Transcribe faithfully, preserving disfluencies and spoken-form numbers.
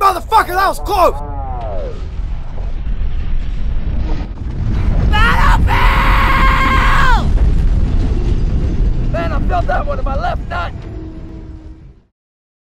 Motherfucker, that was close!